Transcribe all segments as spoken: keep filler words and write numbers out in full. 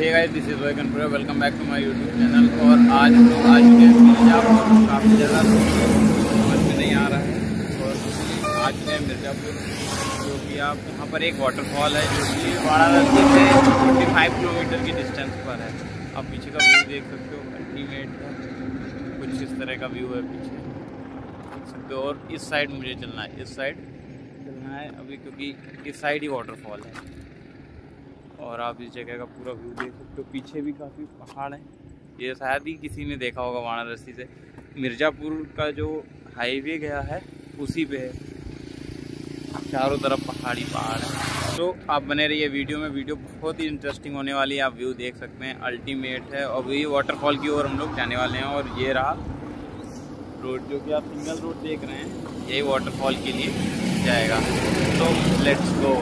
Hey guys, this is Rohan, welcome back to my YouTube channel. और आज हम लोग आज के मिर्जापुर, काफ़ी ज़्यादा समझ में नहीं आ रहा है, और आज के मिर्जापुर जो कि आप यहाँ पर एक वाटरफॉल है जो कि वाराणसी से पैंतालीस किलोमीटर की डिस्टेंस पर है। आप पीछे का व्यू देख सकते हो, अल्टीमेट कुछ इस तरह का व्यू है पीछे देख सकते हो। और इस साइड मुझे चलना है, इस साइड चलना है अभी, क्योंकि इस साइड ही वाटरफॉल है। और आप इस जगह का पूरा व्यू देख सकते हो। पीछे भी काफ़ी पहाड़ हैं, ये शायद ही किसी ने देखा होगा। वाराणसी से मिर्ज़ापुर का जो हाईवे गया है उसी पे है, चारों तरफ पहाड़ी पहाड़ है। तो आप बने रहिए वीडियो में, वीडियो बहुत ही इंटरेस्टिंग होने वाली है। आप व्यू देख सकते हैं, अल्टीमेट है। और ये वाटरफॉल की ओर हम लोग जाने वाले हैं। और ये रहा रोड जो कि आप सिंगल रोड देख रहे हैं, यही वाटरफॉल के लिए जाएगा। तो लेट्स गो।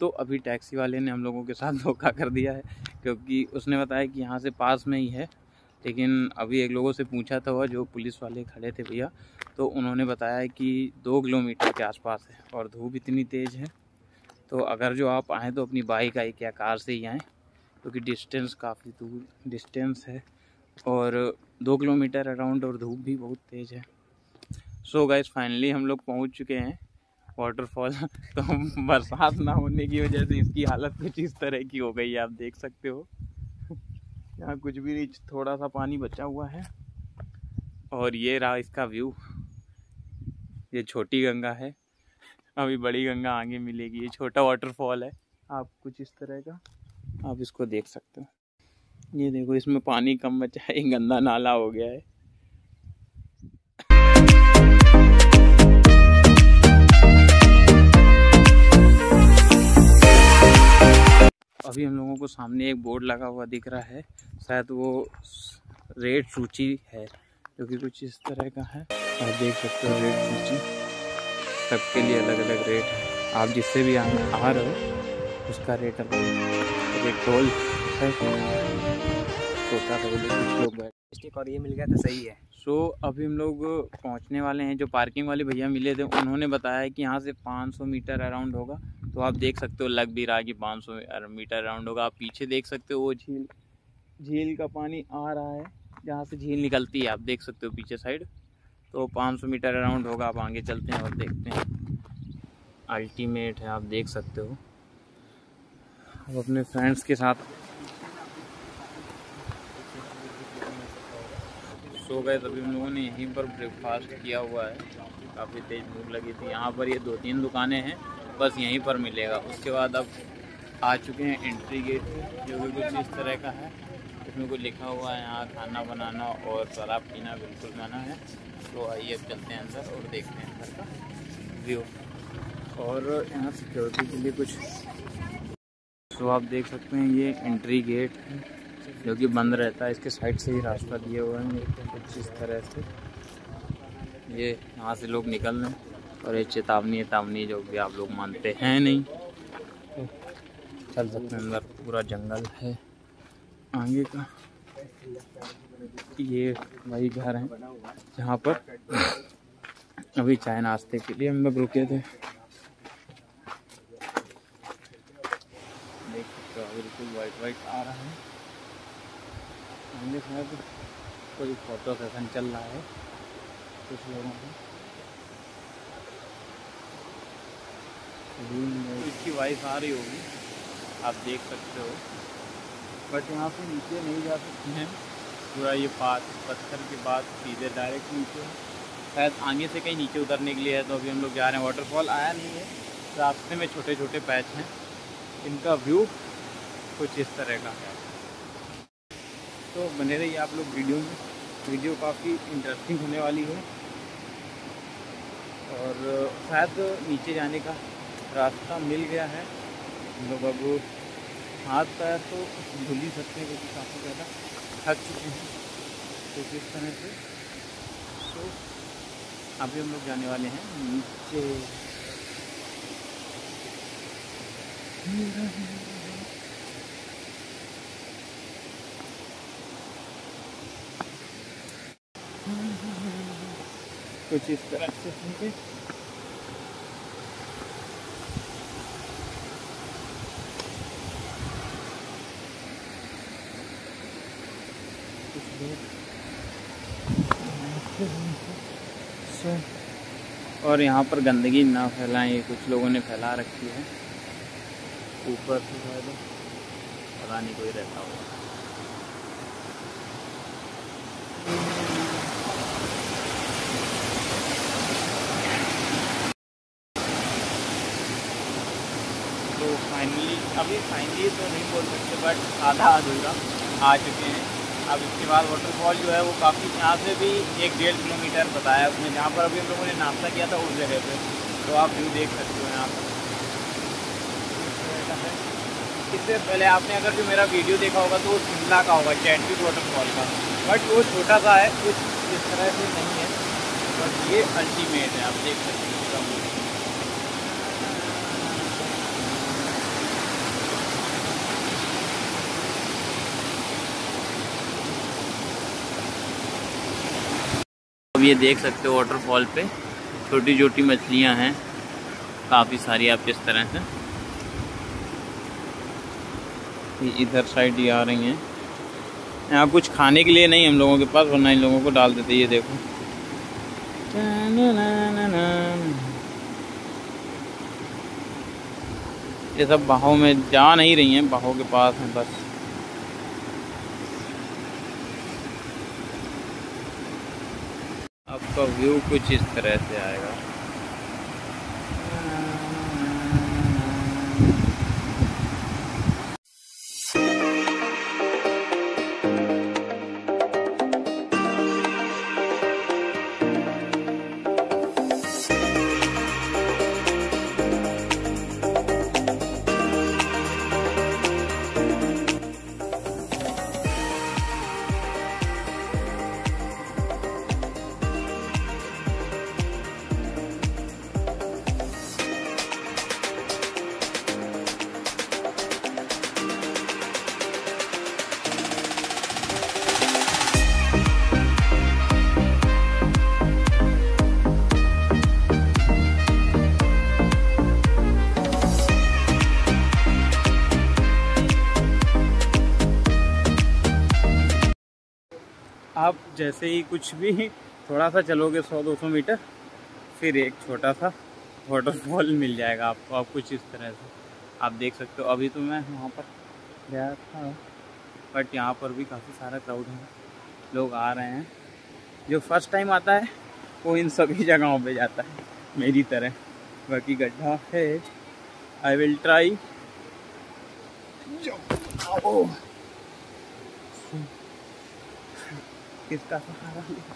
तो अभी टैक्सी वाले ने हम लोगों के साथ धोखा कर दिया है, क्योंकि उसने बताया कि यहाँ से पास में ही है, लेकिन अभी एक लोगों से पूछा था, वह जो पुलिस वाले खड़े थे भैया, तो उन्होंने बताया कि दो किलोमीटर के आसपास है। और धूप इतनी तेज़ है, तो अगर जो आप आएँ तो अपनी बाइक आए या कार से ही आएँ, क्योंकि डिस्टेंस काफ़ी दूर डिस्टेंस है, और दो किलोमीटर अराउंड, और धूप भी बहुत तेज़ है। सो गाइस, फाइनली हम लोग पहुँच चुके हैं वाटरफॉल। तो बरसात ना होने की वजह से इसकी हालत कुछ इस तरह की हो गई है, आप देख सकते हो। यहाँ कुछ भी नहीं, थोड़ा सा पानी बचा हुआ है। और ये रहा इसका व्यू। ये छोटी गंगा है, अभी बड़ी गंगा आगे मिलेगी। ये छोटा वाटरफॉल है, आप कुछ इस तरह का आप इसको देख सकते हो। ये देखो, इसमें पानी कम बचा है, गंदा नाला हो गया है। अभी हम लोगों को सामने एक बोर्ड लगा हुआ दिख रहा है, शायद वो रेड सूची है, जो कि कुछ इस तरह का है। आप देख सकते हो, रेड सूची सबके लिए अलग अलग रेट है। आप जिससे भी आ, आ रहे हो उसका रेट अलग है। एक टोल है, छोटा टोल, कुछ लोग बैठ, और ये मिल गया तो सही है। सो so, अभी हम लोग पहुँचने वाले हैं। जो पार्किंग वाले भैया मिले थे, उन्होंने बताया कि यहाँ से पाँच सौ मीटर अराउंड होगा। तो आप देख सकते हो, लग भी रहा है कि पाँच सौ मीटर राउंड होगा। आप पीछे देख सकते हो, वो झील झील का पानी आ रहा है, जहाँ से झील निकलती है, आप देख सकते हो पीछे साइड। तो पाँच सौ मीटर राउंड होगा। आप आगे चलते हैं और देखते हैं। अल्टीमेट है, आप देख सकते हो। आप अपने फ्रेंड्स के साथ। सो गए, तभी हम लोगों ने यहीं पर ब्रेकफास्ट किया हुआ है। काफ़ी तेज़ भूख लगी थी। यहाँ पर ये दो तीन दुकानें हैं, बस यहीं पर मिलेगा। उसके बाद अब आ चुके हैं एंट्री गेट, जो कि कुछ इस तरह का है। उसमें कुछ लिखा हुआ है, यहाँ खाना बनाना और शराब पीना बिल्कुल मना है। तो आइए, अब चलते हैं अंदर और देखते हैं अंदर का व्यू। और यहाँ सिक्योरिटी के लिए कुछ, तो आप देख सकते हैं, ये एंट्री गेट है जो कि बंद रहता है। इसके साइड से ही रास्ता दिए हुए हैं कुछ इस तरह से। ये यहाँ से लोग निकल रहे हैं, और ये चेतावनी चेतावनी जो कि आप लोग मानते हैं नहीं, तो चल सकते हैं अंदर। पूरा जंगल है आगे का। ये वही घर है जहाँ पर अभी चाय नाश्ते के लिए हम लोग रुके थे। देख सकते हो, बिल्कुल वाइट वाइट आ रहा है। हमने सुना कि कोई फोटो सेशन चल रहा है कुछ लोगों का। इसकी वाइफ आ रही होगी, आप देख सकते हो। बट यहाँ से नीचे नहीं जा सकते हैं, पूरा ये पाथ पत्थर के बाद सीधे डायरेक्ट नीचे है। शायद आगे से कहीं नीचे उतरने के लिए है। तो अभी हम लोग जा रहे हैं। वाटरफॉल आया नहीं है, रास्ते में छोटे छोटे पैच हैं। इनका व्यू कुछ इस तरह का है। तो बने रहिए आप लोग वीडियो में, वीडियो काफ़ी इंटरेस्टिंग होने वाली है। और शायद नीचे जाने का रास्ता मिल गया है। हम लोग अब हाथ पैर तो धुल ही सकते हैं, क्योंकि काफ़ी ज़्यादा थक चुके हैं। तो इस तरह से तो अभी हम लोग जाने वाले हैं नीचे। कुछ इस तरह से नीचे, और यहाँ पर गंदगी ना फैलाएं, ये कुछ लोगों ने फैला रखी है ऊपर से, शायद पता नहीं कोई रहता होगा। तो फाइनली अभी फाइनली तो नहीं बोल सकते, बट आधा अधूरा आ चुके हैं। अब इसके बाद वाटरफॉल जो है वो काफ़ी यहाँ से भी एक डेढ़ किलोमीटर बताया उसने, जहाँ पर अभी हम लोगों ने नाश्ता किया था उस जगह पे, तो आप व्यू देख सकते हो यहाँ पर। इससे पहले आपने अगर जो मेरा वीडियो देखा होगा तो वो शिमला का होगा, चैटवीट वाटरफॉल का, बट वो छोटा सा है, कुछ इस तरह से नहीं है, बट ये अल्टीमेट है, आप देख सकते हो। ये देख सकते हो वाटरफॉल पे छोटी छोटी मछलियां हैं काफ़ी सारी, आप इस तरह से इधर साइड ये आ रही हैं। यहाँ कुछ खाने के लिए नहीं हम लोगों के पास, वरना इन लोगों को डाल देते। ये देखो ये सब बाहों में जा नहीं रही हैं, बाहों के पास हैं बस। आपका व्यू कुछ इस तरह से आएगा। आप जैसे ही कुछ भी थोड़ा सा चलोगे सौ दो सौ मीटर, फिर एक छोटा सा वाटरफॉल मिल जाएगा आपको। आप कुछ इस तरह से आप देख सकते हो। अभी तो मैं वहाँ पर गया था, बट यहाँ पर भी काफ़ी सारा क्राउड है, लोग आ रहे हैं। जो फर्स्ट टाइम आता है वो इन सभी जगहों पे जाता है मेरी तरह। बाकी गड्ढा है, आई विल ट्राई। इसका सहारा लिया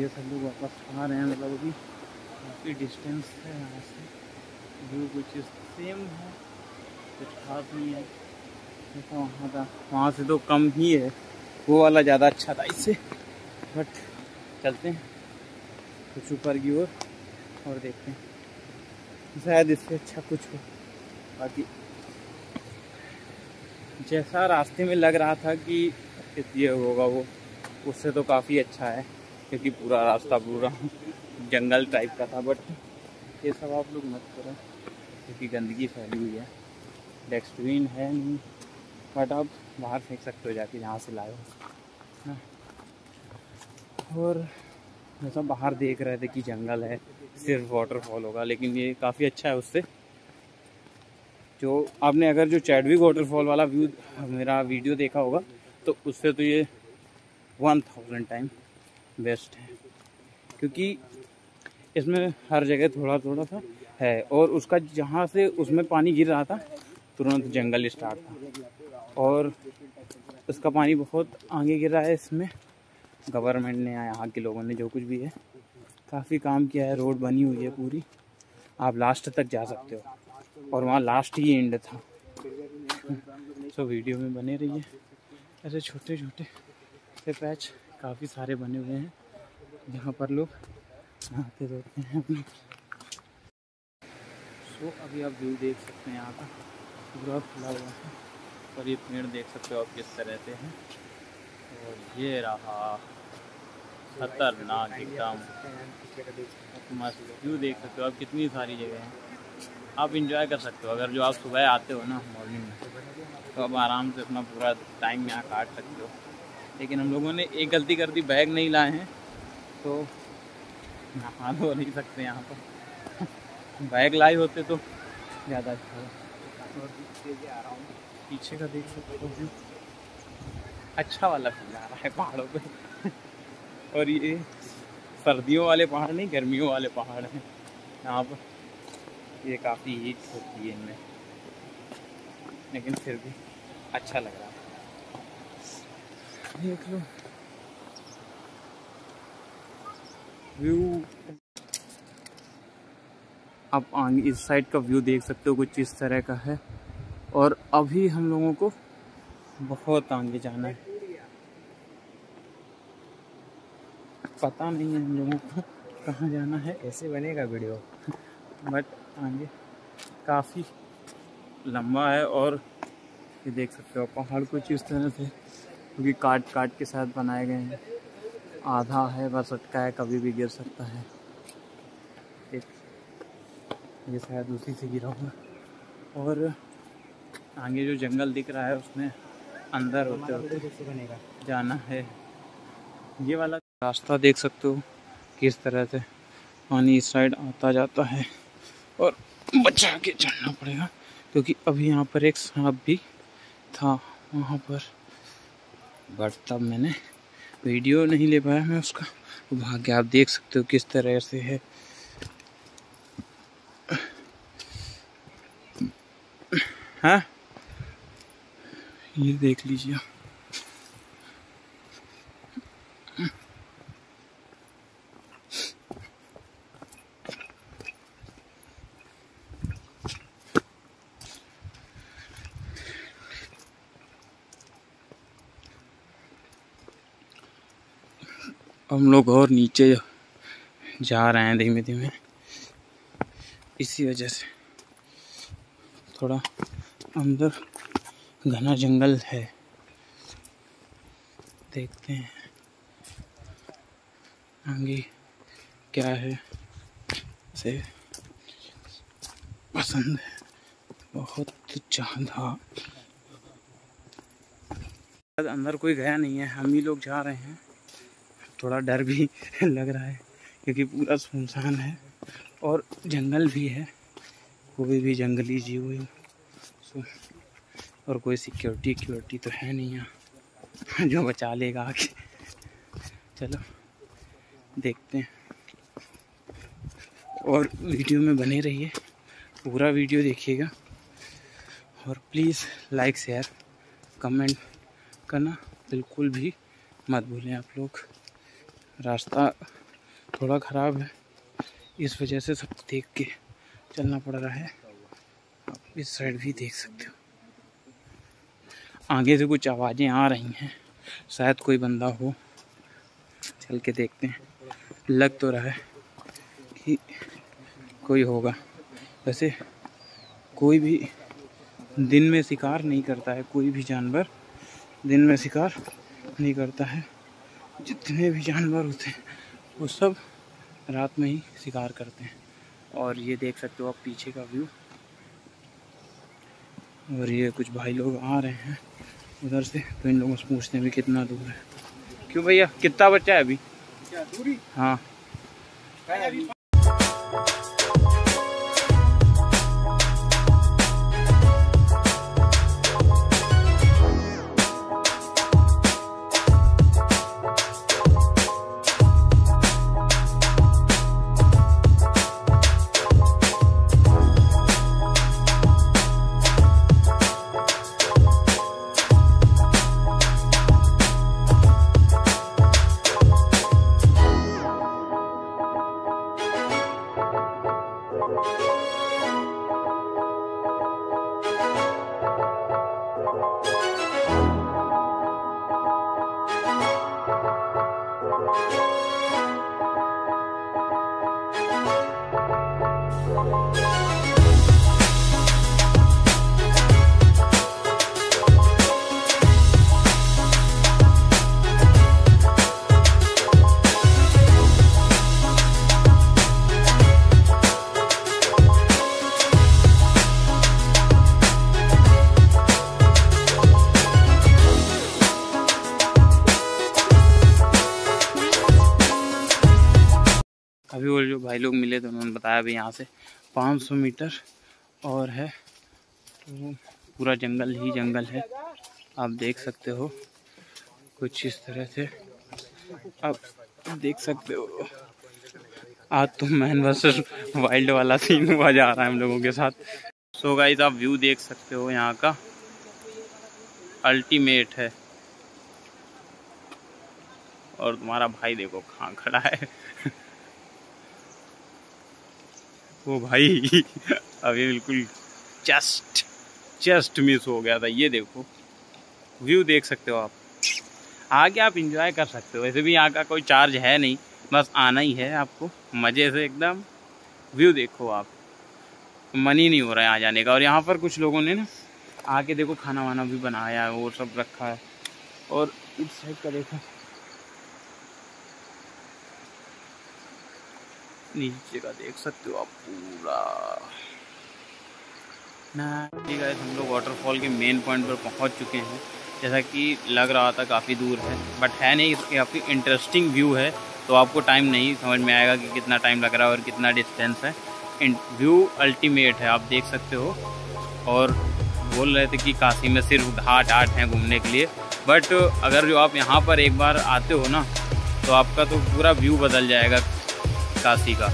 ये सब लोग वापस आ रहे हैं, मतलब अभी काफ़ी डिस्टेंस है यहाँ से। व्यू कुछ सेम है, कुछ खास नहीं है जैसा वहाँ था, वहाँ से तो कम ही है, वो वाला ज़्यादा अच्छा था इससे। बट चलते हैं कुछ ऊपर की ओर और देखते हैं, शायद इससे अच्छा कुछ हो। बाकी जैसा रास्ते में लग रहा था कि ये होगा वो, उससे तो काफ़ी अच्छा है, क्योंकि पूरा रास्ता पूरा जंगल टाइप का था। बट ये सब आप लोग मत करो, क्योंकि गंदगी फैली हुई है, डस्टबिन है नहीं, बट आप बाहर फेंक सकते हो जाके जहाँ से लाए हो। और जैसा बाहर देख रहे थे कि जंगल है, सिर्फ वाटरफॉल होगा, लेकिन ये काफ़ी अच्छा है उससे। जो आपने अगर जो चैटवीट वाटरफॉल वाला व्यू मेरा वीडियो देखा होगा तो उससे तो ये वन थाउजेंड टाइम बेस्ट है, क्योंकि इसमें हर जगह थोड़ा थोड़ा सा है। और उसका जहाँ से उसमें पानी गिर रहा था तुरंत जंगल स्टार्ट था, और उसका पानी बहुत आगे गिर रहा है। इसमें गवर्नमेंट ने, यहाँ के लोगों ने जो कुछ भी है काफ़ी काम किया है, रोड बनी हुई है पूरी, आप लास्ट तक जा सकते हो, और वहाँ लास्ट ही एंड था। सो वीडियो में बने रहिए। ऐसे छोटे छोटे से पैच काफ़ी सारे बने हुए हैं जहाँ पर लोग नहाते रहते हैं अपने। सो अभी आप व्यू देख सकते हैं, यहाँ का पूरा खुला हुआ है, और ये पेड़ देख सकते हो आप किस तरह से हैं। और ये रहा खतरनाक एकदम, मस्त व्यू देख सकते हो आप, कितनी सारी जगह हैं। आप इंजॉय कर सकते हो। अगर जो आप सुबह आते हो ना मॉर्निंग में, तो आप आराम से अपना पूरा टाइम यहाँ काट सकते हो। लेकिन हम लोगों ने एक गलती कर दी, बैग नहीं लाए हैं, तो नहा धो नहीं सकते यहाँ पर। बैग लाए होते तो ज़्यादा अच्छा होता। पीछे का देख सकते हो व्यू, अच्छा वाला फील आ रहा है पहाड़ों पर। और ये सर्दियों वाले पहाड़ नहीं, गर्मियों वाले पहाड़ हैं यहाँ पर। ये काफ़ी हीट होती है इनमें, लेकिन फिर भी अच्छा लग रहा है। देख लो व्यू, आप आगे इस साइड का व्यू देख सकते हो, कुछ इस तरह का है। और अभी हम लोगों को बहुत आगे जाना है, पता नहीं है हम लोगों को कहाँ जाना है, कैसे बनेगा वीडियो। बट आगे काफ़ी लंबा है। और ये देख सकते हो पहाड़ कुछ इस तरह से, क्योंकि काट काट के साथ बनाए गए हैं। आधा है बस अटका है, कभी भी गिर सकता है। एक ये शायद उसी से गिरा होगा। और आगे जो जंगल दिख रहा है उसमें अंदर होते होते जाना है। ये वाला रास्ता देख सकते हो किस तरह से पानी इस साइड आता जाता है, और बचा के चलना पड़ेगा, क्योंकि अभी यहाँ पर एक सांप भी था वहाँ पर। बट तब मैंने वीडियो नहीं ले पाया मैं उसका, वहाँ के आप देख सकते हो किस तरह से है। हाँ ये देख लीजिए, हम लोग और नीचे जा रहे हैं धीमे धीमे, इसी वजह से थोड़ा अंदर घना जंगल है। देखते हैं आगे क्या है। से पसंद है बहुत ज़्यादा। अंदर कोई गया नहीं है, हम ही लोग जा रहे हैं। थोड़ा डर भी लग रहा है, क्योंकि पूरा सुनसान है और जंगल भी है। कोई भी जंगली जीव सो, और कोई सिक्योरिटी सिक्योरिटी तो है नहीं यहाँ जो बचा लेगा आके। चलो देखते हैं, और वीडियो में बने रहिए, पूरा वीडियो देखिएगा। और प्लीज़ लाइक शेयर कमेंट करना बिल्कुल भी मत भूलें आप लोग। रास्ता थोड़ा ख़राब है, इस वजह से सब देख के चलना पड़ रहा है। आप इस साइड भी देख सकते हो, आगे से कुछ आवाज़ें आ रही हैं, शायद कोई बंदा हो। चल के देखते हैं, लग तो रहा है कि कोई होगा। वैसे कोई भी दिन में शिकार नहीं करता है, कोई भी जानवर दिन में शिकार नहीं करता है। जितने भी जानवर होते हैं वो सब रात में ही शिकार करते हैं। और ये देख सकते हो आप पीछे का व्यू। और ये कुछ भाई लोग आ रहे हैं उधर से, तो इन लोगों से पूछते हैं भी कितना दूर है। क्यों भैया कितना बचा है अभी? क्या दूरी? हाँ अभी भाई लोग मिले तो उन्होंने बताया भाई यहाँ से पाँच सौ मीटर और है, तो पूरा जंगल ही जंगल है। आप देख सकते हो कुछ इस तरह से, आप देख सकते हो। आज तो मैन वर्सेस वाइल्ड वाला सीन हुआ जा रहा है हम लोगों के साथ। सो so गाइस, आप व्यू देख सकते हो यहाँ का, अल्टीमेट है। और तुम्हारा भाई देखो कहाँ खड़ा है वो भाई अभी बिल्कुल जस्ट जस्ट मिस हो गया था। ये देखो व्यू देख सकते हो आप, आगे आप एंजॉय कर सकते हो। वैसे भी यहाँ का कोई चार्ज है नहीं, बस आना ही है आपको मज़े से एकदम। व्यू देखो आप, मन ही नहीं हो रहा है यहाँ जाने का। और यहाँ पर कुछ लोगों ने ना आके देखो खाना वाना भी बनाया है, वो सब रखा है। और इस साइड का देखो, नीचे का देख सकते हो आप पूरा ना। ठीक है, हम लोग वाटरफॉल के मेन पॉइंट पर पहुंच चुके हैं। जैसा कि लग रहा था काफ़ी दूर है, बट है नहीं, इसके काफ़ी इंटरेस्टिंग व्यू है। तो आपको टाइम नहीं समझ में आएगा कि कितना टाइम लग रहा है और कितना डिस्टेंस है। व्यू अल्टीमेट है, आप देख सकते हो। और बोल रहे थे कि काशी में सिर्फ घाट आट हैं घूमने के लिए, बट अगर जो आप यहाँ पर एक बार आते हो ना तो आपका तो पूरा व्यू बदल जाएगा काशी का।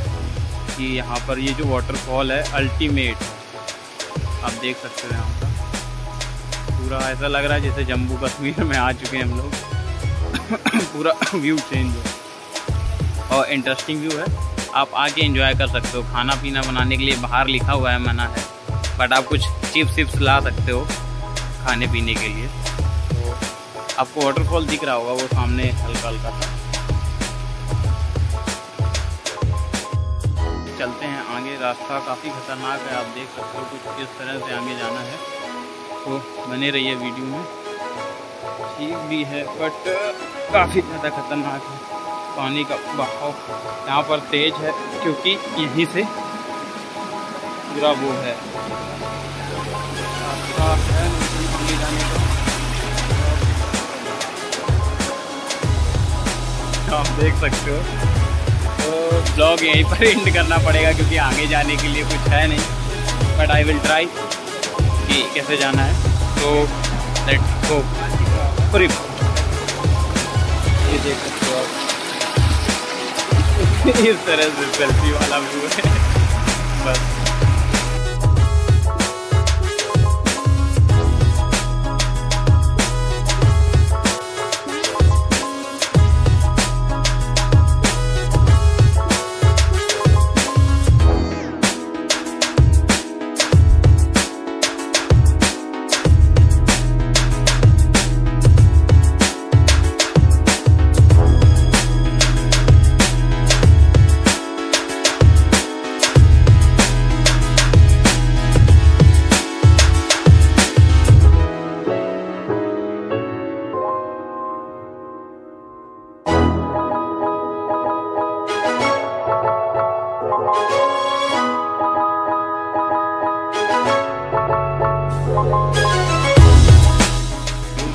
कि यहाँ पर ये जो वाटरफॉल है अल्टीमेट, आप देख सकते हो। यहाँ का पूरा ऐसा लग रहा है जैसे जम्मू कश्मीर में आ चुके हैं हम लोग पूरा व्यू चेंज है और इंटरेस्टिंग व्यू है, आप आके एंजॉय कर सकते हो। खाना पीना बनाने के लिए बाहर लिखा हुआ है, मना है, बट आप कुछ चिप्स चिप्स ला सकते हो खाने पीने के लिए। तो आपको वाटरफॉल दिख रहा होगा वो सामने हल्का हल्का सा। चलते हैं आगे, रास्ता काफ़ी खतरनाक है, आप देख सकते हो। कुछ इस तरह से आगे जाना है, तो बने रहिए वीडियो में। ठीक भी है बट काफ़ी ज़्यादा खतरनाक है, पानी का बहाव यहाँ पर तेज है क्योंकि यहीं से पूरा वो है रास्ता है आगे जाने का। आप देख सकते हो। तो ब्लॉग यहीं पर एंड करना पड़ेगा क्योंकि आगे जाने के लिए कुछ है नहीं, बट आई विल ट्राई कि कैसे जाना है। तो लेट्स गो। ये देख सकते हो आप इस तरह से सेल्फी वाला व्यू है बस।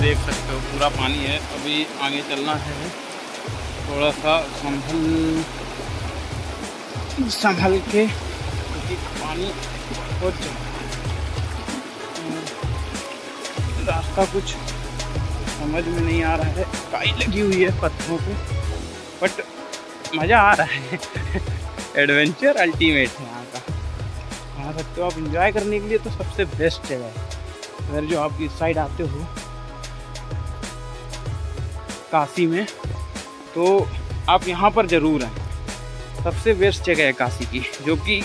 देख सकते हो पूरा पानी है, अभी आगे चलना है थोड़ा सा संभल संभल के क्योंकि पानी हो चुका। रास्ता कुछ समझ में नहीं आ रहा है, काई लगी हुई है पत्थरों पे, बट मज़ा आ रहा है एडवेंचर अल्टीमेट है यहाँ का। आ सकते हो आप एंजॉय करने के लिए, तो सबसे बेस्ट जगह है अगर जो आप इस साइड आते हो काशी में, तो आप यहाँ पर ज़रूर आएँ। सबसे बेस्ट जगह है काशी की, जो कि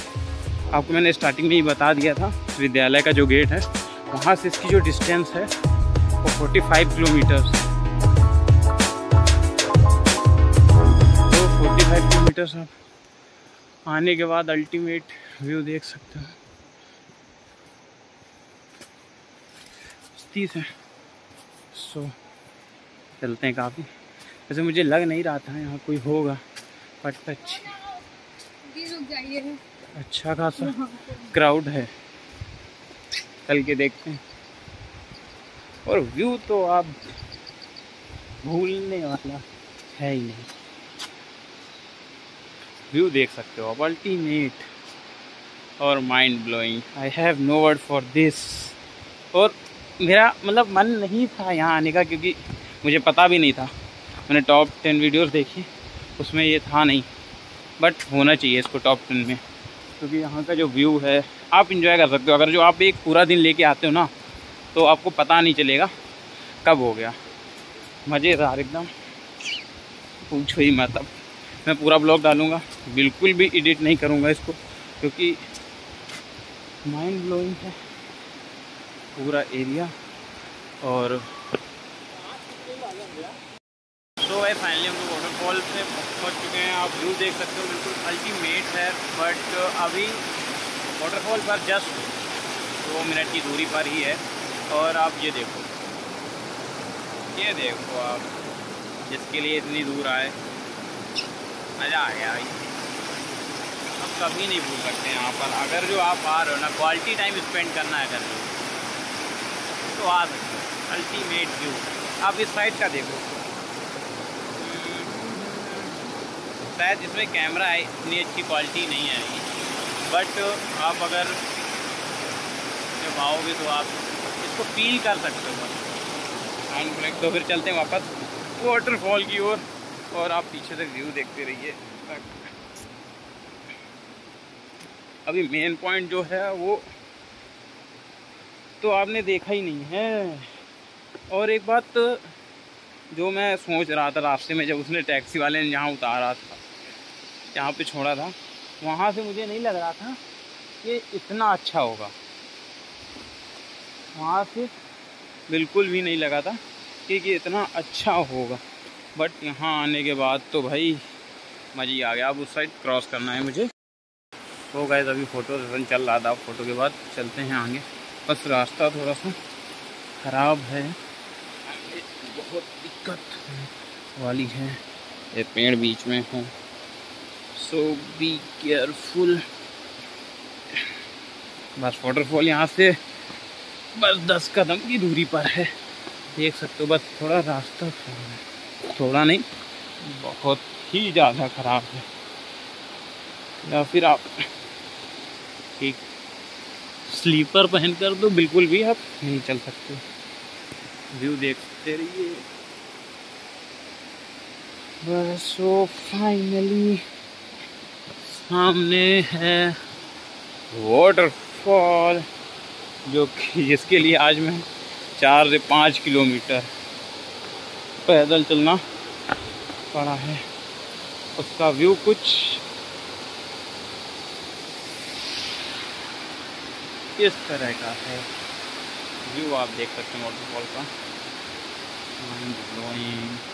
आपको मैंने स्टार्टिंग में ही बता दिया था। विद्यालय का जो गेट है वहाँ से इसकी जो डिस्टेंस है वो पैंतालीस किलोमीटर्स है। तो पैंतालीस किलोमीटर्स आप आने के बाद अल्टीमेट व्यू देख सकते हो। तीस है सो चलते हैं काफ़ी। वैसे मुझे लग नहीं रहा था यहाँ कोई होगा, बट अच्छी अच्छा खासा क्राउड है। चल के देखते हैं। और व्यू तो आप भूलने वाला है ही नहीं। व्यू देख सकते हो आप, अल्टीमेट और mind blowing. I have no word for this. और मेरा मतलब मन नहीं था यहाँ आने का, क्योंकि मुझे पता भी नहीं था। मैंने टॉप टेन वीडियोस देखी, उसमें ये था नहीं, बट होना चाहिए इसको टॉप टेन में, क्योंकि यहाँ का जो व्यू है आप इंजॉय कर सकते हो। अगर जो आप एक पूरा दिन लेके आते हो ना, तो आपको पता नहीं चलेगा कब हो गया। मज़ेदार एकदम, पूछो ही मत। अब मैं पूरा ब्लॉग डालूँगा, बिल्कुल भी एडिट नहीं करूँगा इसको, क्योंकि माइंड ब्लोइंग है पूरा एरिया। और तो भाई फाइनली हम लोग वाटरफॉल से पहुँच चुके हैं। आप व्यू देख सकते हो, बिल्कुल अल्टीमेट है। बट अभी वाटरफॉल पर जस्ट दो मिनट की दूरी पर ही है। और आप ये देखो, ये देखो आप, जिसके लिए इतनी दूर आए, मज़ा आ गया भाई। आप कभी नहीं भूल सकते यहाँ पर। अगर जो आप आ रहे हो ना, क्वालिटी टाइम स्पेंड करना है अगर तो आ सकते हो। Ultimate view. आप इस साइड का देखो, शायद इसमें कैमरा है इतनी अच्छी क्वालिटी नहीं आएगी, बट आप अगर जब आओगे तो आप इसको फील कर सकते हो। तो फिर चलते हैं वापस वाटरफॉल की ओर, और, और आप पीछे से व्यू देखते रहिए। अभी मेन पॉइंट जो है वो तो आपने देखा ही नहीं है। और एक बात जो मैं सोच रहा था रास्ते में, जब उसने टैक्सी वाले ने जहाँ उतारा था, जहाँ पे छोड़ा था, वहाँ से मुझे नहीं लग रहा था कि इतना अच्छा होगा। वहाँ से बिल्कुल भी नहीं लगा था कि, कि इतना अच्छा होगा। बट यहाँ आने के बाद तो भाई मज़ा ही आ गया। अब उस साइड क्रॉस करना है मुझे। तो गाइस अभी फ़ोटो सेशन चल रहा था, फ़ोटो के बाद चलते हैं आगे। बस रास्ता थोड़ा सा ख़राब है, बहुत दिक्कत वाली है। ये पेड़ बीच में है, सो बी केयरफुल। बस वाटरफॉल यहाँ से बस दस कदम की दूरी पर है, देख सकते हो। बस थोड़ा रास्ता खराब है, थोड़ा नहीं बहुत ही ज़्यादा ख़राब है। या फिर आप ठीक स्लीपर पहन कर तो बिल्कुल भी आप नहीं चल सकते। व्यू देखते रहिए बस। वो फाइनली सामने है वाटरफॉल, जो कि जिसके लिए आज मैं चार से पाँच किलोमीटर पैदल चलना पड़ा है। उसका व्यू कुछ इस तरह का है, व्यू आप देख सकते हैं वाटरफॉल का।